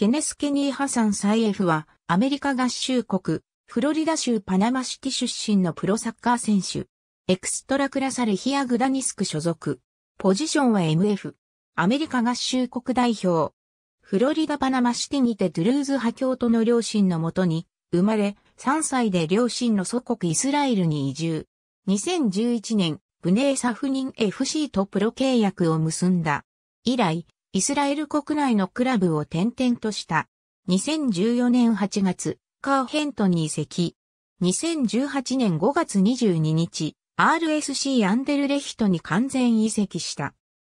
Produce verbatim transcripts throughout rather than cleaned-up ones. ケネス・ケニー・ハサン・サイエフは、アメリカ合衆国、フロリダ州パナマシティ出身のプロサッカー選手。エクストラクラサ・レヒア・グダニスク所属。ポジションは エムエフ。アメリカ合衆国代表。フロリダ・パナマシティにてドゥルーズ派教徒の両親のもとに、生まれ、さんさいで両親の祖国イスラエルに移住。にせんじゅういちねん、ブネーサフニン エフシー とプロ契約を結んだ。以来、イスラエル国内のクラブを転々とした。にせんじゅうよねんはちがつ、カーヘントに移籍。にせんじゅうはちねんごがつにじゅうににち、アールエスシー アンデルレヒトに完全移籍した。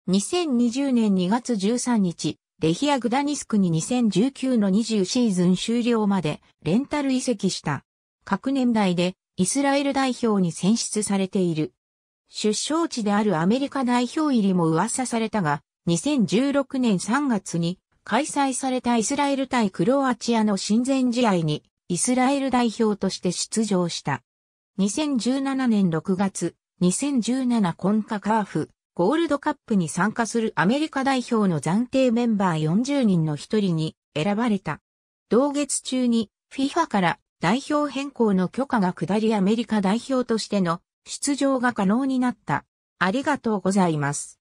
にせんにじゅうねんにがつじゅうさんにち、レヒア・グダニスクににせんじゅうきゅうのにじゅうシーズン終了までレンタル移籍した。各年代でイスラエル代表に選出されている。出生地であるアメリカ代表入りも噂されたが、にせんじゅうろくねんさんがつに開催されたイスラエル対クロアチアの親善試合にイスラエル代表として出場した。にせんじゅうななねんろくがつ、にせんじゅうななコンカカーフゴールドカップに参加するアメリカ代表の暫定メンバーよんじゅうにんの一人に選ばれた。同月中に フィファ から代表変更の許可が下りアメリカ代表としての出場が可能になった。ありがとうございます。